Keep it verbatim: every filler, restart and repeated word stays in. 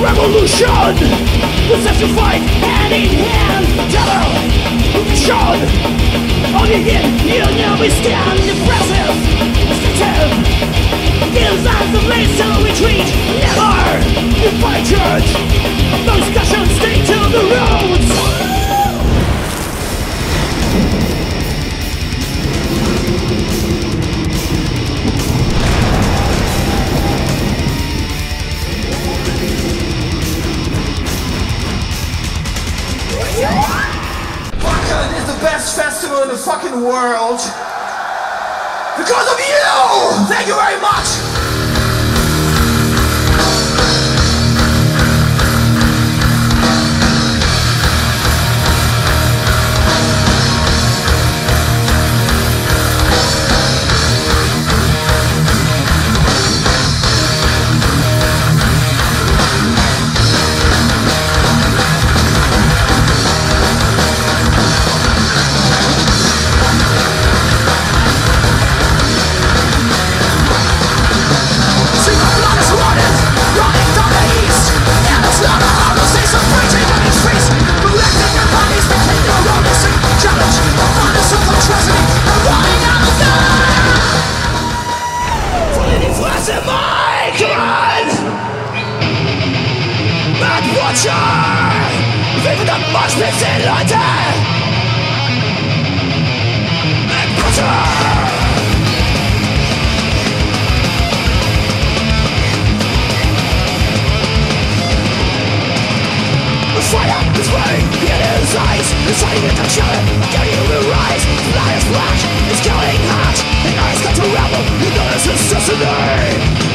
Revolution! The session fight, hand in hand, terror, revolution! On your hip, you know we stand, impressive, destructive. Gives us the place to retreat, never! You fight church, no discussion, stay to the roads! Fuckin' is the best festival in the fucking world because of you! Thank you very much! It's killing hot, and I got to rebel. You know this is just a day.